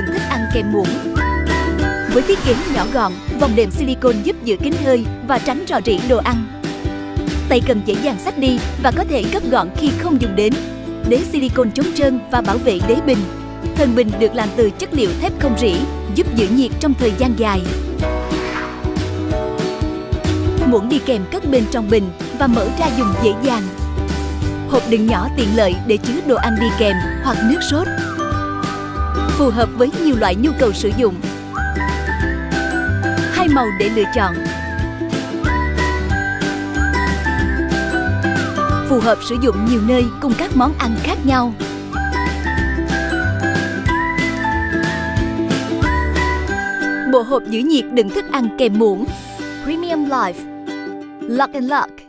đừng thích ăn kem muỗng. Với thiết kế nhỏ gọn, vòng đệm silicone giúp giữ kín hơi và tránh rò rỉ đồ ăn. Tay cầm dễ dàng xách đi và có thể gấp gọn khi không dùng đến. Đế silicone chống trơn và bảo vệ đế bình. Thân bình được làm từ chất liệu thép không rỉ, giúp giữ nhiệt trong thời gian dài. Muỗng đi kèm cất bên trong bình và mở ra dùng dễ dàng. Hộp đựng nhỏ tiện lợi để chứa đồ ăn đi kèm hoặc nước sốt. Phù hợp với nhiều loại nhu cầu sử dụng. Hai màu để lựa chọn. Phù hợp sử dụng nhiều nơi cùng các món ăn khác nhau. Bộ hộp giữ nhiệt đựng thức ăn kèm muỗng. Premium Life. Lock and Lock.